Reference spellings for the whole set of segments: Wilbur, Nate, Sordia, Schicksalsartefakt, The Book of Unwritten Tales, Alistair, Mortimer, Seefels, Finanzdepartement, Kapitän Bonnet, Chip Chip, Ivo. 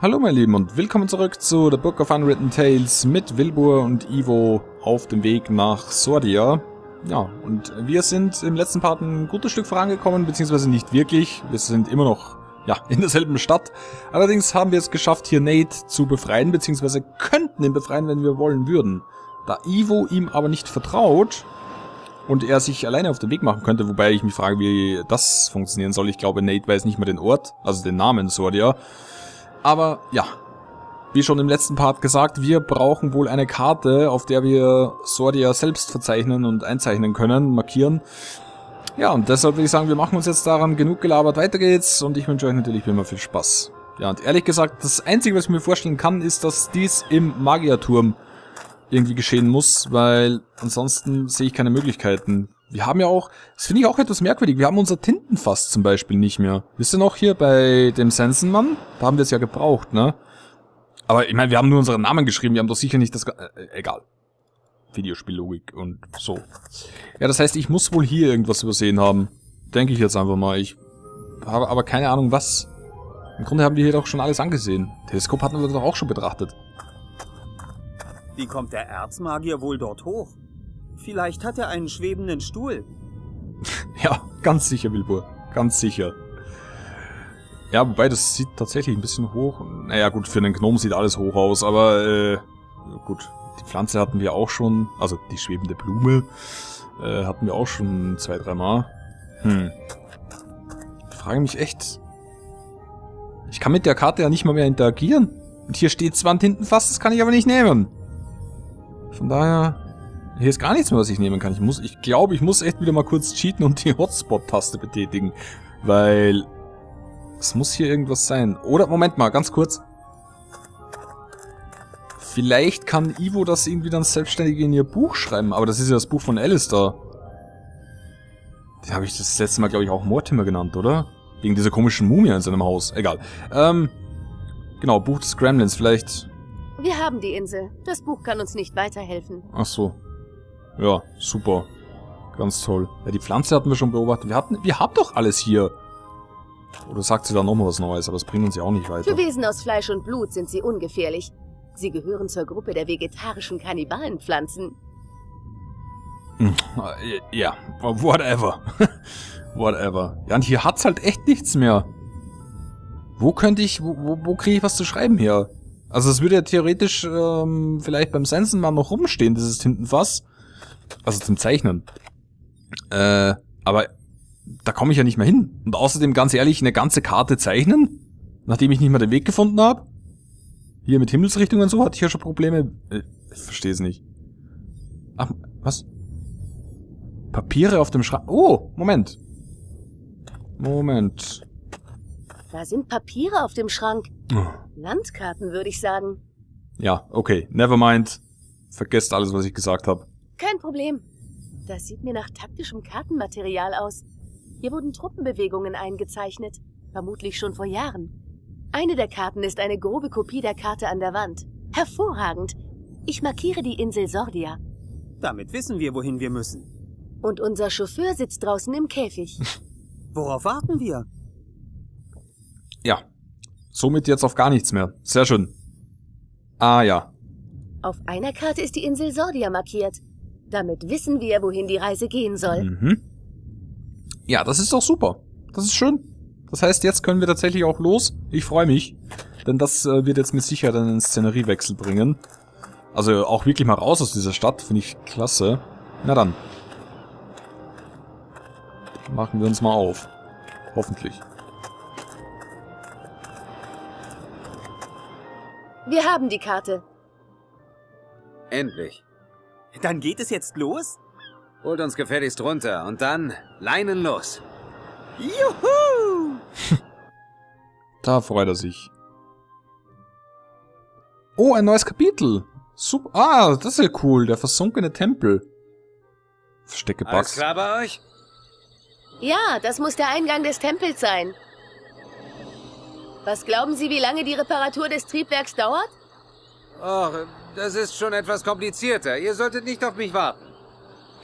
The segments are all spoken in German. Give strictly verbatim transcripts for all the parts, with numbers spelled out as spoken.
Hallo meine Lieben und willkommen zurück zu The Book of Unwritten Tales mit Wilbur und Ivo auf dem Weg nach Sordia. Ja, und wir sind im letzten Part ein gutes Stück vorangekommen, beziehungsweise nicht wirklich. Wir sind immer noch, ja, in derselben Stadt. Allerdings haben wir es geschafft, hier Nate zu befreien, beziehungsweise könnten ihn befreien, wenn wir wollen würden. Da Ivo ihm aber nicht vertraut und er sich alleine auf den Weg machen könnte, wobei ich mich frage, wie das funktionieren soll. Ich glaube, Nate weiß nicht mehr den Ort, also den Namen Sordia. Aber ja, wie schon im letzten Part gesagt, wir brauchen wohl eine Karte, auf der wir Sordia selbst verzeichnen und einzeichnen können, markieren. Ja, und deshalb würde ich sagen, wir machen uns jetzt daran genug gelabert, weiter geht's und ich wünsche euch natürlich wie immer viel Spaß. Ja, und ehrlich gesagt, das Einzige, was ich mir vorstellen kann, ist, dass dies im Magierturm irgendwie geschehen muss, weil ansonsten sehe ich keine Möglichkeiten. Wir haben ja auch, das finde ich auch etwas merkwürdig, wir haben unser Tintenfass zum Beispiel nicht mehr. Wisst ihr noch hier bei dem Sensenmann? Da haben wir es ja gebraucht, ne? Aber ich meine, wir haben nur unseren Namen geschrieben, wir haben doch sicher nicht das... Äh, egal. Videospiellogik und so. Ja, das heißt, ich muss wohl hier irgendwas übersehen haben. Denke ich jetzt einfach mal. Ich habe aber keine Ahnung, was. Im Grunde haben wir hier doch schon alles angesehen. Teleskop hatten wir doch auch schon betrachtet. Wie kommt der Erzmagier wohl dort hoch? Vielleicht hat er einen schwebenden Stuhl. Ja, ganz sicher, Wilbur. Ganz sicher. Ja, wobei, das sieht tatsächlich ein bisschen hoch. Naja, gut, für einen Gnom sieht alles hoch aus, aber äh, gut, die Pflanze hatten wir auch schon, also die schwebende Blume äh, hatten wir auch schon zwei, dreimal. Hm. Ich frage mich echt. Ich kann mit der Karte ja nicht mal mehr interagieren. Und hier steht zwar ein Tintenfass, das kann ich aber nicht nehmen. Von daher... Hier ist gar nichts mehr, was ich nehmen kann. Ich muss, ich glaube, ich muss echt wieder mal kurz cheaten und die Hotspot-Taste betätigen. Weil... Es muss hier irgendwas sein. Oder, Moment mal, ganz kurz. Vielleicht kann Ivo das irgendwie dann selbstständig in ihr Buch schreiben. Aber das ist ja das Buch von Alistair. Den habe ich das letzte Mal, glaube ich, auch Mortimer genannt, oder? Wegen dieser komischen Mumie in seinem Haus. Egal. Ähm, genau, Buch des Gremlins, vielleicht... Wir haben die Insel. Das Buch kann uns nicht weiterhelfen. Ach so. Ja, super. Ganz toll. Ja, die Pflanze hatten wir schon beobachtet. Wir hatten, wir haben doch alles hier. Oder sagt sie da nochmal was Neues, aber das bringt uns ja auch nicht weiter. Für Wesen aus Fleisch und Blut sind sie ungefährlich. Sie gehören zur Gruppe der vegetarischen Kannibalenpflanzen. Ja, whatever. Whatever. Ja, und hier hat's halt echt nichts mehr. Wo könnte ich, wo, wo, wo kriege ich was zu schreiben her? Also es würde ja theoretisch ähm, vielleicht beim Sensenmann noch rumstehen, dieses Tintenfass. Also zum Zeichnen. Äh, aber da komme ich ja nicht mehr hin. Und außerdem, ganz ehrlich, eine ganze Karte zeichnen? Nachdem ich nicht mal den Weg gefunden habe? Hier mit Himmelsrichtung und so hatte ich ja schon Probleme. Äh, ich verstehe es nicht. Ach, was? Papiere auf dem Schrank. Oh, Moment. Moment. Da sind Papiere auf dem Schrank. Oh. Landkarten, würde ich sagen. Ja, okay. Nevermind. Vergesst alles, was ich gesagt habe. Kein Problem. Das sieht mir nach taktischem Kartenmaterial aus. Hier wurden Truppenbewegungen eingezeichnet, vermutlich schon vor Jahren. Eine der Karten ist eine grobe Kopie der Karte an der Wand. Hervorragend. Ich markiere die Insel Sordia. Damit wissen wir, wohin wir müssen. Und unser Chauffeur sitzt draußen im Käfig. Worauf warten wir? Ja, somit jetzt auf gar nichts mehr. Sehr schön. Ah ja. Auf einer Karte ist die Insel Sordia markiert. Damit wissen wir, wohin die Reise gehen soll. Mhm. Ja, das ist doch super. Das ist schön. Das heißt, jetzt können wir tatsächlich auch los. Ich freue mich. Denn das äh, wird jetzt mit Sicherheit einen Szeneriewechsel bringen. Also auch wirklich mal raus aus dieser Stadt. Finde ich klasse. Na dann. Machen wir uns mal auf. Hoffentlich. Wir haben die Karte. Endlich. Dann geht es jetzt los? Holt uns gefälligst runter und dann leinen los. Juhu! Da freut er sich. Oh, ein neues Kapitel. Super. Ah, das ist ja cool. Der versunkene Tempel. Verstecke Bugs. Alles klar bei euch? Ja, das muss der Eingang des Tempels sein. Was glauben Sie, wie lange die Reparatur des Triebwerks dauert? Oh, das ist schon etwas komplizierter. Ihr solltet nicht auf mich warten.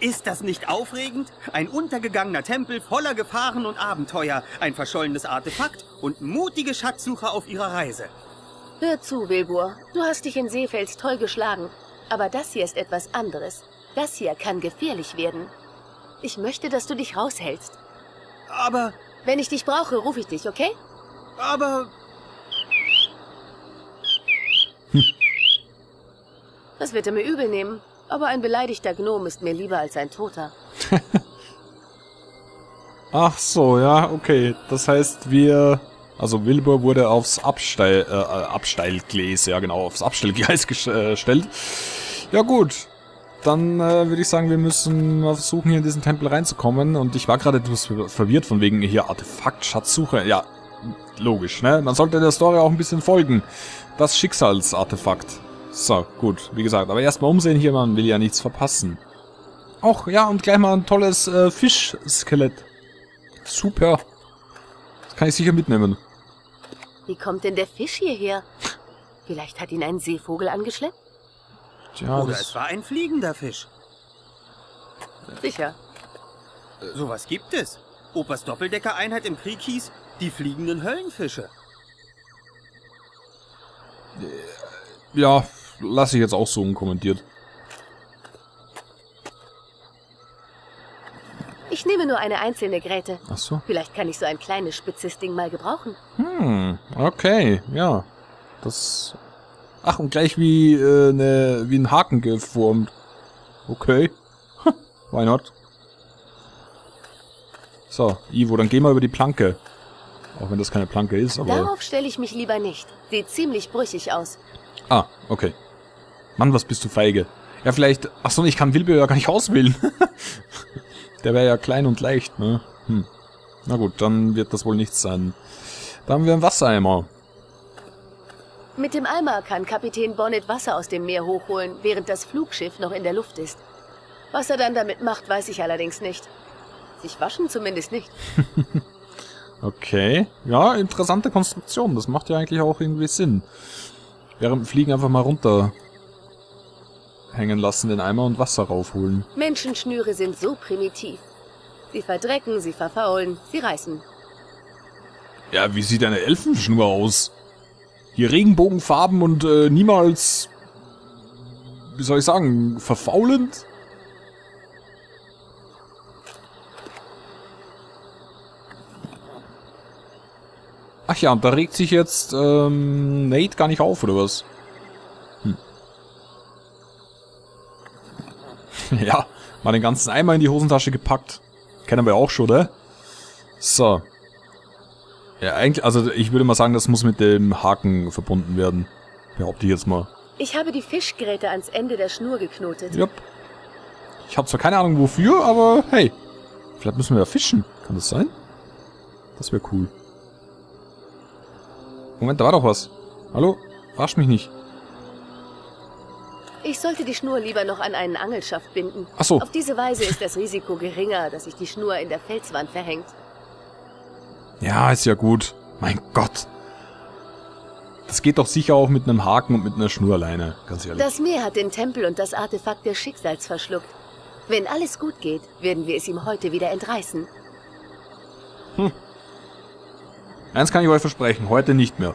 Ist das nicht aufregend? Ein untergegangener Tempel voller Gefahren und Abenteuer, ein verschollenes Artefakt und mutige Schatzsucher auf ihrer Reise. Hör zu, Wilbur. Du hast dich in Seefels toll geschlagen. Aber das hier ist etwas anderes. Das hier kann gefährlich werden. Ich möchte, dass du dich raushältst. Aber... Wenn ich dich brauche, rufe ich dich, okay? Aber... Hm. Das wird er mir übel nehmen. Aber ein beleidigter Gnom ist mir lieber als ein Toter. Ach so, ja, okay. Das heißt, wir... Also Wilbur wurde aufs Absteil, äh, Absteilgleis, ja genau, aufs Absteilgleis gestellt. Ja gut, dann äh, würde ich sagen, wir müssen mal versuchen, hier in diesen Tempel reinzukommen. Und ich war gerade etwas verwirrt von wegen hier Artefakt, Schatzsuche. Ja, logisch, ne? Man sollte der Story auch ein bisschen folgen. Das Schicksalsartefakt. So, gut, wie gesagt, aber erstmal umsehen hier, man will ja nichts verpassen. Och, ja, und gleich mal ein tolles äh, Fischskelett. Super. Kann ich sicher mitnehmen. Wie kommt denn der Fisch hierher? Vielleicht hat ihn ein Seevogel angeschleppt? Tja, oder es war ein fliegender Fisch. Sicher. Sowas gibt es. Opas Doppeldecker-Einheit im Krieg hieß die fliegenden Höllenfische. Ja, lasse ich jetzt auch so unkommentiert. Ich nehme nur eine einzelne Gräte. Ach so. Vielleicht kann ich so ein kleines, spitzes Ding mal gebrauchen. Hm, okay, ja. Das... Ach, und gleich wie, äh, ne, wie ein Haken geformt. Okay. Why not? So, Ivo, dann geh mal über die Planke. Auch wenn das keine Planke ist, aber... Darauf stelle ich mich lieber nicht. Sieht ziemlich brüchig aus. Ah, okay. Mann, was bist du feige. Ja, vielleicht... Ach so, ich kann Wilbur ja gar nicht auswählen. Der wäre ja klein und leicht, ne? Hm. Na gut, dann wird das wohl nichts sein. Da haben wir einen Wassereimer. Mit dem Eimer kann Kapitän Bonnet Wasser aus dem Meer hochholen, während das Flugschiff noch in der Luft ist. Was er dann damit macht, weiß ich allerdings nicht. Sich waschen zumindest nicht. Okay. Ja, interessante Konstruktion. Das macht ja eigentlich auch irgendwie Sinn. Während dem Fliegen einfach mal runter... hängen lassen, den Eimer und Wasser raufholen. Menschenschnüre sind so primitiv. Sie verdrecken, sie verfaulen, sie reißen. Ja, wie sieht eine Elfenschnur aus? Hier Regenbogenfarben und äh, niemals, wie soll ich sagen, verfaulend? Ach ja, und da regt sich jetzt ähm, Nate gar nicht auf, oder was? Ja, mal den ganzen Eimer in die Hosentasche gepackt. Kennen wir auch schon, ne? So. Ja, eigentlich, also ich würde mal sagen, das muss mit dem Haken verbunden werden. Behaupte ich jetzt mal. Ich habe die Fischgräte ans Ende der Schnur geknotet. Jupp. Ich habe zwar keine Ahnung wofür, aber hey. Vielleicht müssen wir ja fischen. Kann das sein? Das wäre cool. Moment, da war doch was. Hallo? Verarsch mich nicht. Ich sollte die Schnur lieber noch an einen Angelschaft binden. Ach so. Auf diese Weise ist das Risiko geringer, dass sich die Schnur in der Felswand verhängt. Ja, ist ja gut. Mein Gott. Das geht doch sicher auch mit einem Haken und mit einer Schnurleine, ganz ehrlich. Das Meer hat den Tempel und das Artefakt des Schicksals verschluckt. Wenn alles gut geht, werden wir es ihm heute wieder entreißen. Hm. Eins kann ich euch versprechen, heute nicht mehr.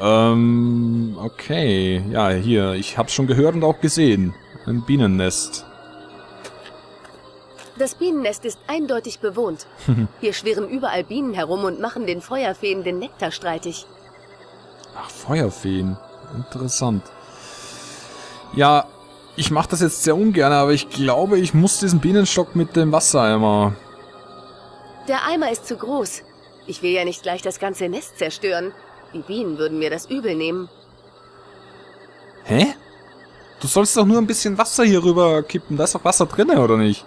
Ähm, okay. Ja, hier. Ich hab's schon gehört und auch gesehen. Ein Bienennest. Das Bienennest ist eindeutig bewohnt. Hier schwirren überall Bienen herum und machen den Feuerfeen den Nektar streitig. Ach, Feuerfeen. Interessant. Ja, ich mach das jetzt sehr ungern, aber ich glaube, ich muss diesen Bienenstock mit dem Wassereimer... Der Eimer ist zu groß. Ich will ja nicht gleich das ganze Nest zerstören. Die Bienen würden mir das übel nehmen. Hä? Du sollst doch nur ein bisschen Wasser hier rüber kippen. Da ist doch Wasser drin, oder nicht?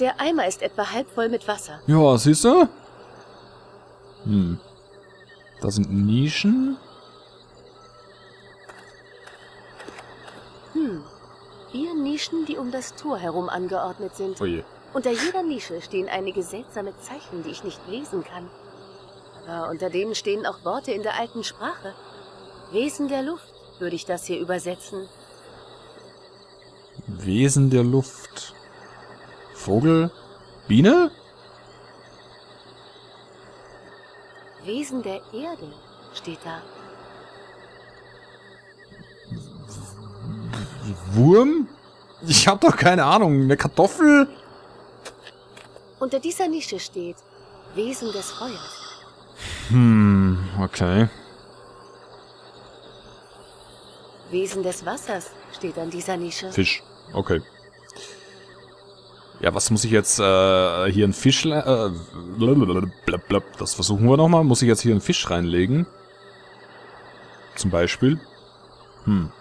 Der Eimer ist etwa halb voll mit Wasser. Ja, siehst du? Hm. Da sind Nischen. Hm. Vier Nischen, die um das Tor herum angeordnet sind. Oje. Unter jeder Nische stehen einige seltsame Zeichen, die ich nicht lesen kann. Ja, unter denen stehen auch Worte in der alten Sprache. Wesen der Luft, würde ich das hier übersetzen. Wesen der Luft. Vogel? Biene? Wesen der Erde steht da. ein Wurm? Ich habe doch keine Ahnung. Eine Kartoffel? Unter dieser Nische steht Wesen des Feuers. Hm, okay. Wesen des Wassers steht an dieser Nische. Fisch, okay. Ja, was muss ich jetzt äh, hier einen Fisch... Äh, das versuchen wir nochmal. Muss ich jetzt hier einen Fisch reinlegen? Zum Beispiel. Hm.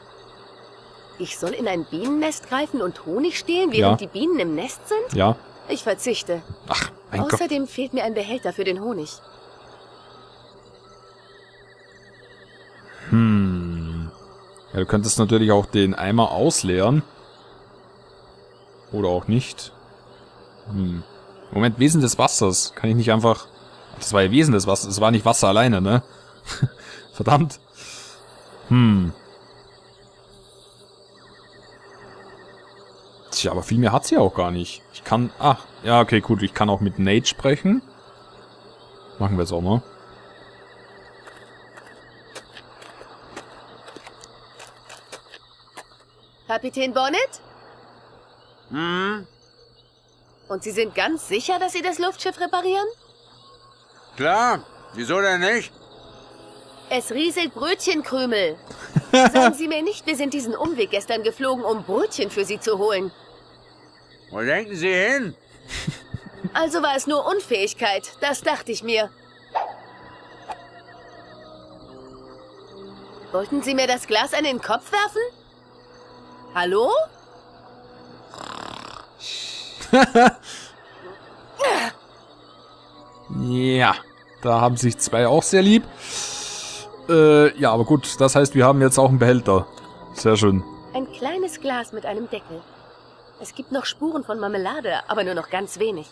Ich soll in ein Bienennest greifen und Honig stehlen, während ja. die Bienen im Nest sind? Ja. Ich verzichte. Ach, mein Gott. Außerdem fehlt mir ein Behälter für den Honig. Hm. Ja, du könntest natürlich auch den Eimer ausleeren. Oder auch nicht. Hm. Moment, Wesen des Wassers. Kann ich nicht einfach... Das war ja Wesen des Wassers. Es war nicht Wasser alleine, ne? Verdammt. Hm. Tja, aber viel mehr hat sie auch gar nicht. Ich kann... Ach, ja, okay, gut. Ich kann auch mit Nate sprechen. Machen wir jetzt auch mal. Kapitän Bonnet? Hm? Und Sie sind ganz sicher, dass Sie das Luftschiff reparieren? Klar, wieso denn nicht? Es rieselt Brötchenkrümel. Sagen Sie mir nicht, wir sind diesen Umweg gestern geflogen, um Brötchen für Sie zu holen. Wo denken Sie hin? Also war es nur Unfähigkeit, das dachte ich mir. Wollten Sie mir das Glas an den Kopf werfen? Hallo? Ja, da haben sich zwei auch sehr lieb. Äh, ja, aber gut, das heißt, wir haben jetzt auch einen Behälter. Sehr schön. Ein kleines Glas mit einem Deckel. Es gibt noch Spuren von Marmelade, aber nur noch ganz wenig.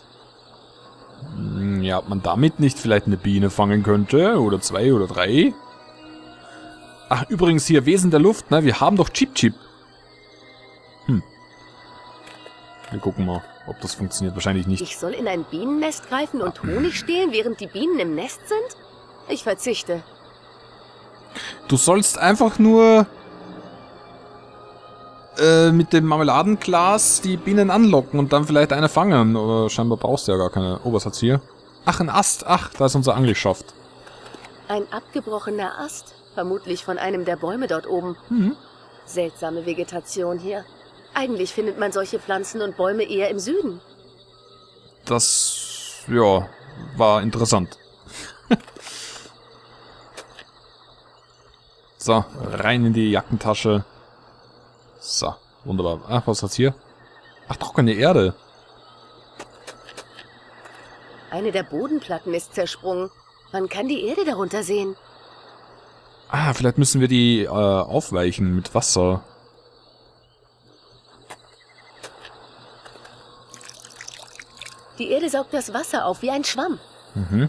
Ja, ob man damit nicht vielleicht eine Biene fangen könnte, oder zwei oder drei. Ach, übrigens hier, Wesen der Luft, ne? Wir haben doch Chip Chip. Hm. Wir gucken mal, ob das funktioniert. Wahrscheinlich nicht. Ich soll in ein Bienennest greifen und Honig stehlen, während die Bienen im Nest sind? Ich verzichte. Du sollst einfach nur äh, mit dem Marmeladenglas die Bienen anlocken und dann vielleicht eine fangen. Oder scheinbar brauchst du ja gar keine. Oh, was hat's hier? Ach, ein Ast. Ach, da ist unser Angelschaft. Ein abgebrochener Ast. Vermutlich von einem der Bäume dort oben. Mhm. Seltsame Vegetation hier. Eigentlich findet man solche Pflanzen und Bäume eher im Süden. Das, ja, war interessant. So, rein in die Jackentasche. So, wunderbar. Ach, was hat's hier? Ach, trockene Erde. Eine der Bodenplatten ist zersprungen. Man kann die Erde darunter sehen. Ah, vielleicht müssen wir die äh, aufweichen mit Wasser. Die Erde saugt das Wasser auf wie ein Schwamm. Mhm.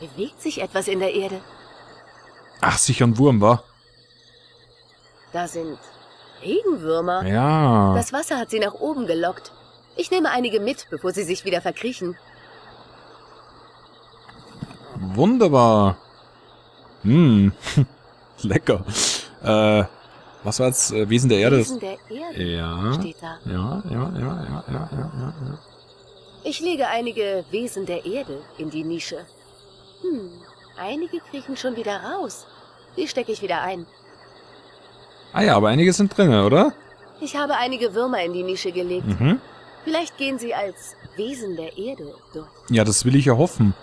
Da bewegt sich etwas in der Erde. Ach, sicher ein Wurm, wa? Da sind Regenwürmer. Ja. Das Wasser hat sie nach oben gelockt. Ich nehme einige mit, bevor sie sich wieder verkriechen. Wunderbar. Hm. Lecker. Äh, was war jetzt? Wesen der Erde? Wesen der Erde. Ja. Steht da. Ja, ja, ja, ja, ja, ja, ja, ja. Ich lege einige Wesen der Erde in die Nische. Hm, einige kriechen schon wieder raus. Die stecke ich wieder ein. Ah ja, aber einige sind drin, oder? Ich habe einige Würmer in die Nische gelegt. Mhm. Vielleicht gehen sie als Wesen der Erde durch. Ja, das will ich ja hoffen.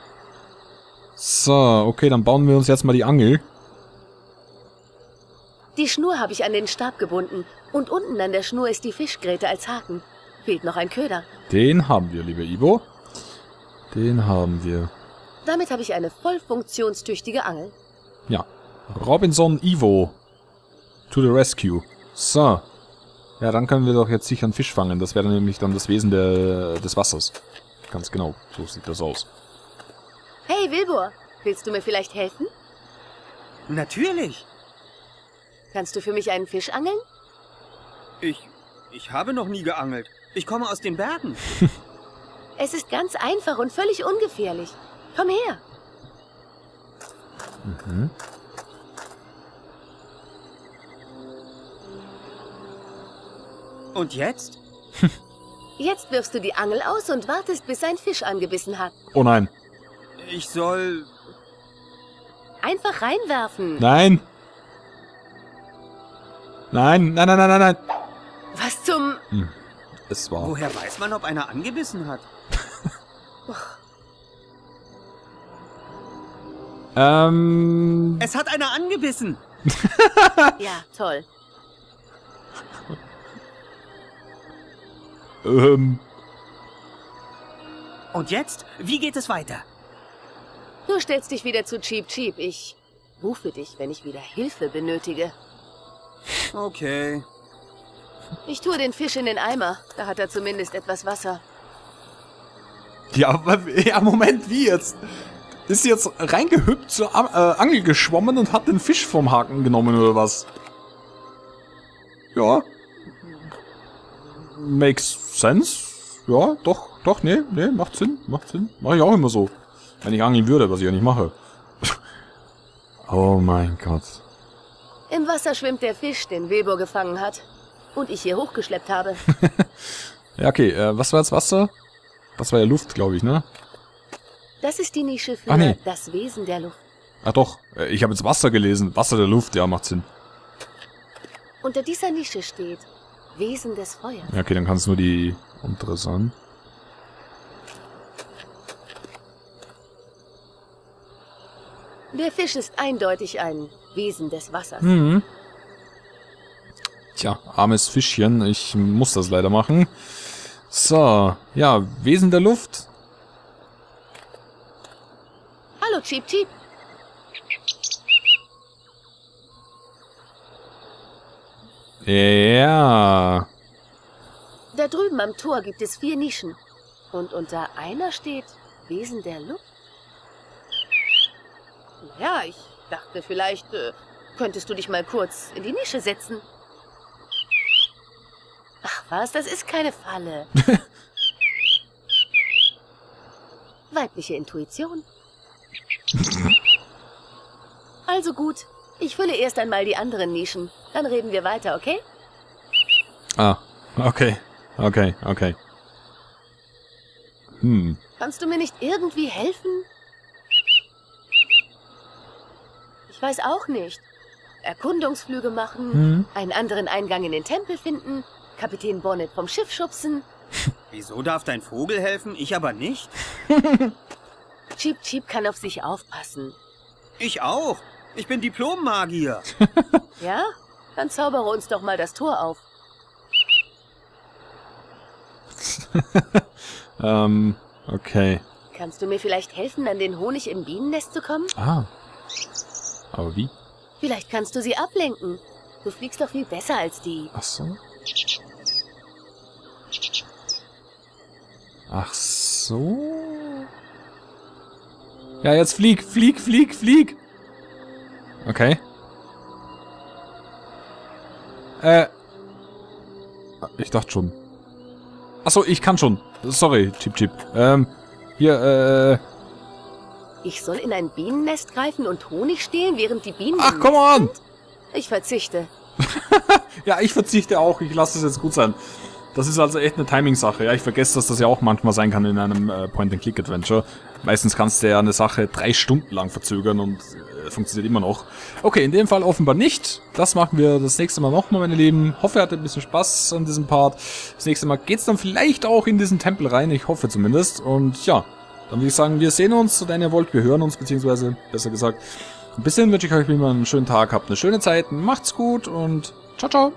So, okay, dann bauen wir uns jetzt mal die Angel. Die Schnur habe ich an den Stab gebunden. Und unten an der Schnur ist die Fischgräte als Haken. Fehlt noch ein Köder. Den haben wir, lieber Ivo. Den haben wir. Damit habe ich eine voll funktionstüchtige Angel. Ja. Robinson Ivo. To the rescue. So. Ja, dann können wir doch jetzt sicher einen Fisch fangen. Das wäre dann nämlich dann das Wesen der, des Wassers. Ganz genau. So sieht das aus. Hey, Wilbur. Willst du mir vielleicht helfen? Natürlich. Kannst du für mich einen Fisch angeln? Ich... Ich habe noch nie geangelt. Ich komme aus den Bergen. Es ist ganz einfach und völlig ungefährlich. Komm her. Mhm. Und jetzt? Jetzt wirfst du die Angel aus und wartest, bis ein Fisch angebissen hat. Oh nein. Ich soll... Einfach reinwerfen. Nein. Nein, nein, nein, nein, nein. Was zum... Hm. Es war... Woher weiß man, ob einer angebissen hat? ähm... Es hat einer angebissen. Ja, toll. Ähm. Und jetzt? Wie geht es weiter? Du stellst dich wieder zu Chip Chip. Ich rufe dich, wenn ich wieder Hilfe benötige. Okay. Ich tue den Fisch in den Eimer. Da hat er zumindest etwas Wasser. Ja, ja, Moment, wie jetzt? Ist jetzt reingehüpft, zur äh, Angel geschwommen und hat den Fisch vom Haken genommen oder was? Ja. Makes sense. Ja, doch, doch, nee, nee, macht Sinn, macht Sinn. Mache ich auch immer so. Wenn ich angeln würde, was ich ja nicht mache. Oh mein Gott. Im Wasser schwimmt der Fisch, den Wilbur gefangen hat. Und ich hier hochgeschleppt habe. Ja, okay, äh, was war jetzt Wasser? Das war ja Luft, glaube ich, ne? Das ist die Nische für Ach, nee. das Wesen der Luft. Ach doch, ich habe jetzt Wasser gelesen. Wasser der Luft, ja, macht Sinn. Unter dieser Nische steht... Wesen des Feuers. Ja, okay, dann kann es nur die untere sein. Der Fisch ist eindeutig ein Wesen des Wassers. Mhm. Tja, armes Fischchen. Ich muss das leider machen. So, ja, Wesen der Luft. Hallo, Chip Chip. Ja. Da drüben am Tor gibt es vier Nischen. Und unter einer steht Wesen der Luft. Ja, ich dachte, vielleicht äh, könntest du dich mal kurz in die Nische setzen. Ach was, das ist keine Falle. Weibliche Intuition. Also gut. Ich fülle erst einmal die anderen Nischen. Dann reden wir weiter, okay? Ah, okay. Okay, okay. Hm. Kannst du mir nicht irgendwie helfen? Ich weiß auch nicht. Erkundungsflüge machen, hm. einen anderen Eingang in den Tempel finden, Kapitän Bonnet vom Schiff schubsen. Wieso darf dein Vogel helfen, ich aber nicht? Chip Chip kann auf sich aufpassen. Ich auch. Ich bin Diplom-Magier. Ja? Dann zaubere uns doch mal das Tor auf. ähm, okay. Kannst du mir vielleicht helfen, an den Honig im Bienennest zu kommen? Ah. Aber wie? Vielleicht kannst du sie ablenken. Du fliegst doch viel besser als die. Ach so. Ach so. Ja, jetzt flieg, flieg, flieg, flieg. Okay. Äh. Ich dachte schon. Achso, ich kann schon. Sorry, Chip Chip. Ähm, hier, äh. Ich soll in ein Bienennest greifen und Honig stehlen, während die Bienen... Ach, komm on! Ich verzichte. Ja, ich verzichte auch. Ich lasse es jetzt gut sein. Das ist also echt eine Timing-Sache. Ja, ich vergesse, dass das ja auch manchmal sein kann in einem äh, Point-and-Click-Adventure. Meistens kannst du ja eine Sache drei Stunden lang verzögern und... funktioniert immer noch. Okay, in dem Fall offenbar nicht. Das machen wir das nächste Mal nochmal, meine Lieben. Hoffe, ihr hattet ein bisschen Spaß an diesem Part. Das nächste Mal geht's dann vielleicht auch in diesen Tempel rein. Ich hoffe zumindest. Und ja, dann würde ich sagen, wir sehen uns, wenn ihr wollt. Wir hören uns, beziehungsweise besser gesagt. Bis dahin wünsche ich euch wie immer einen schönen Tag. Habt eine schöne Zeit. Macht's gut und ciao, ciao.